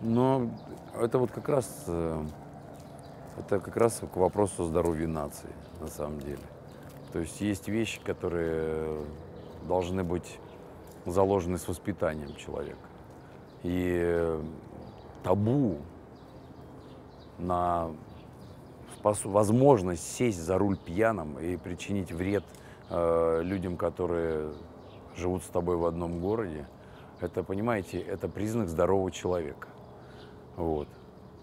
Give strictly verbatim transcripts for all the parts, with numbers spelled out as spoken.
Но это вот как раз, это как раз к вопросу здоровья нации, на самом деле. То есть есть вещи, которые должны быть заложены с воспитанием человека. И табу на возможность сесть за руль пьяным и причинить вред э, людям, которые живут с тобой в одном городе, это, понимаете, это признак здорового человека. Вот.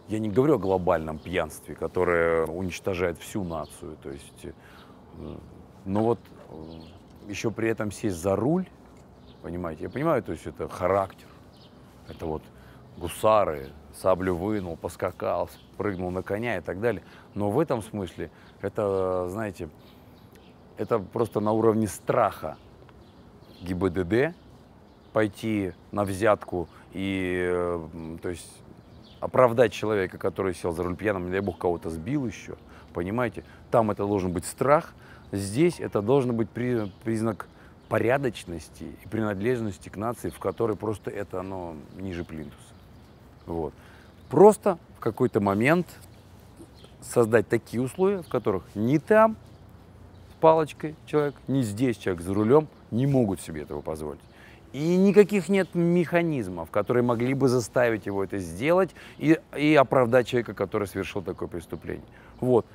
Я не говорю о глобальном пьянстве, которое уничтожает всю нацию. То есть, но вот еще при этом сесть за руль, понимаете, я понимаю, то есть это характер, это вот гусары, саблю вынул, поскакал, прыгнул на коня и так далее. Но в этом смысле это, знаете, это просто на уровне страха ГИБДД пойти на взятку и, то есть, оправдать человека, который сел за руль пьяным, не дай бог, кого-то сбил еще, понимаете? Там это должен быть страх, здесь это должен быть признак порядочности и принадлежности к нации, в которой просто это оно ниже плинтуса. Вот. Просто в какой-то момент создать такие условия, в которых ни там с палочкой человек, ни здесь человек за рулем не могут себе этого позволить. И никаких нет механизмов, которые могли бы заставить его это сделать и, и оправдать человека, который совершил такое преступление. Вот.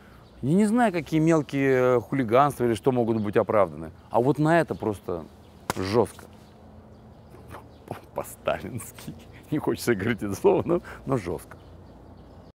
Я не знаю, какие мелкие хулиганства или что могут быть оправданы, а вот на это просто жестко. По-сталински. Не хочется говорить это слово, но, но жестко.